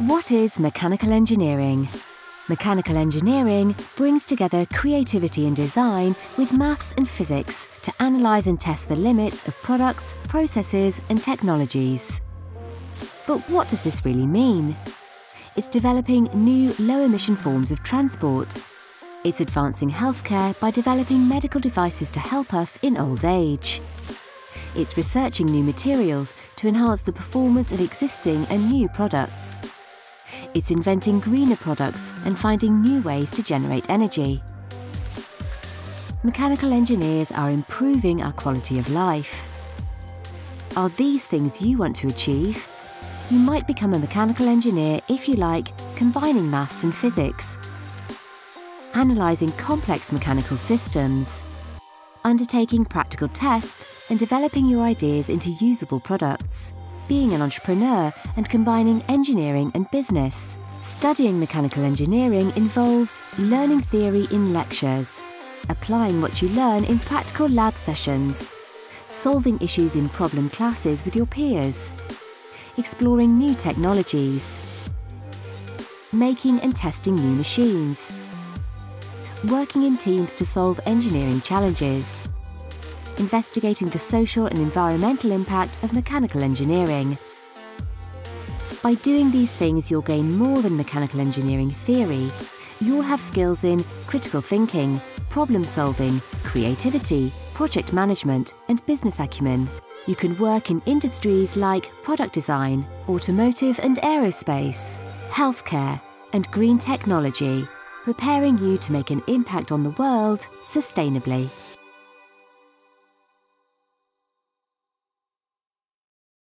What is mechanical engineering? Mechanical engineering brings together creativity and design with maths and physics to analyse and test the limits of products, processes and technologies. But what does this really mean? It's developing new low-emission forms of transport. It's advancing healthcare by developing medical devices to help us in old age. It's researching new materials to enhance the performance of existing and new products. It's inventing greener products and finding new ways to generate energy. Mechanical engineers are improving our quality of life. Are these things you want to achieve? You might become a mechanical engineer if you like combining maths and physics, analysing complex mechanical systems, undertaking practical tests and developing your ideas into usable products, being an entrepreneur and combining engineering and business. Studying mechanical engineering involves learning theory in lectures, applying what you learn in practical lab sessions, solving issues in problem classes with your peers, exploring new technologies, making and testing new machines, working in teams to solve engineering challenges, investigating the social and environmental impact of mechanical engineering. By doing these things, you'll gain more than mechanical engineering theory. You'll have skills in critical thinking, problem solving, creativity, project management, and business acumen. You can work in industries like product design, automotive and aerospace, healthcare, and green technology, preparing you to make an impact on the world sustainably.